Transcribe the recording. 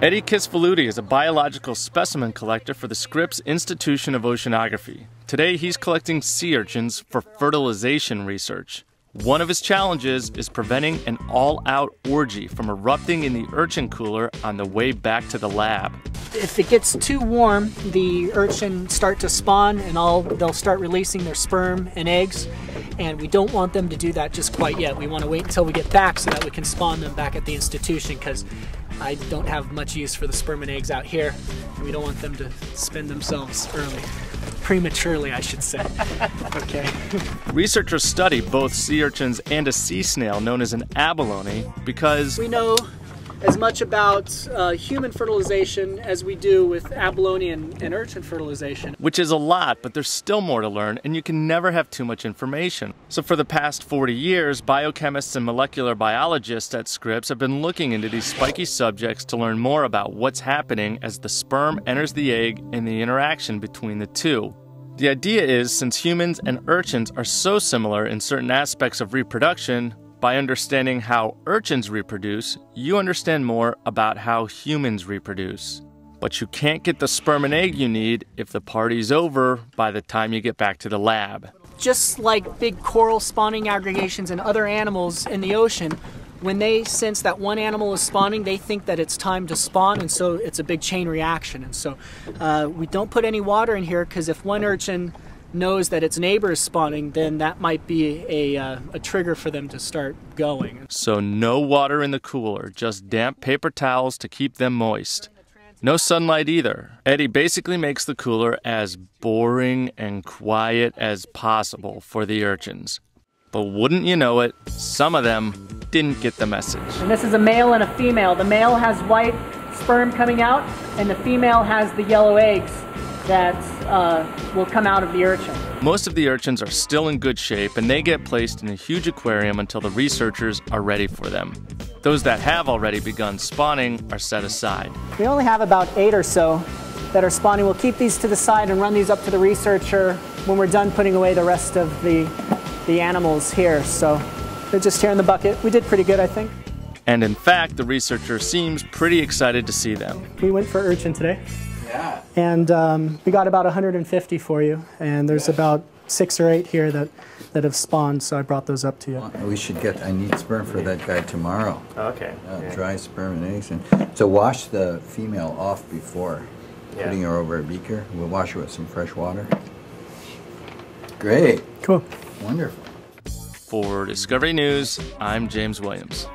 Eddie Kisfaludi is a biological specimen collector for the Scripps Institution of Oceanography. Today he's collecting sea urchins for fertilization research. One of his challenges is preventing an all-out orgy from erupting in the urchin cooler on the way back to the lab. If it gets too warm, the urchin start to spawn and they'll start releasing their sperm and eggs, and we don't want them to do that just quite yet. We want to wait until we get back so that we can spawn them back at the institution, because I don't have much use for the sperm and eggs out here, and we don't want them to spend themselves early. Prematurely, I should say. Okay. Researchers study both sea urchins and a sea snail known as an abalone because we know as much about human fertilization as we do with abalone and urchin fertilization. Which is a lot, but there's still more to learn, and you can never have too much information. So for the past 40 years, biochemists and molecular biologists at Scripps have been looking into these spiky subjects to learn more about what's happening as the sperm enters the egg and the interaction between the two. The idea is, since humans and urchins are so similar in certain aspects of reproduction, by understanding how urchins reproduce, you understand more about how humans reproduce. But you can't get the sperm and egg you need if the party's over by the time you get back to the lab. Just like big coral spawning aggregations and other animals in the ocean, when they sense that one animal is spawning, they think that it's time to spawn, and so it's a big chain reaction. And so we don't put any water in here, because if one urchin knows that its neighbor is spawning, then that might be a trigger for them to start going. So no water in the cooler, just damp paper towels to keep them moist. No sunlight either. Eddie basically makes the cooler as boring and quiet as possible for the urchins. But wouldn't you know it, some of them didn't get the message. And this is a male and a female. The male has white sperm coming out, and the female has the yellow eggs that will come out of the urchin. Most of the urchins are still in good shape, and they get placed in a huge aquarium until the researchers are ready for them. Those that have already begun spawning are set aside. We only have about 8 or so that are spawning. We'll keep these to the side and run these up to the researcher when we're done putting away the rest of the animals here. So they're just here in the bucket. We did pretty good, I think. And in fact, the researcher seems pretty excited to see them. We went for urchin today. Yeah. And we got about 150 for you, and there's about 6 or 8 here that have spawned, so I brought those up to you. We should get, I need sperm for that guy tomorrow. Okay. Dry sperm and eggs, and so wash the female off before putting her over a beaker. We'll wash her with some fresh water. Great. Cool. Wonderful. For Discovery News, I'm James Williams.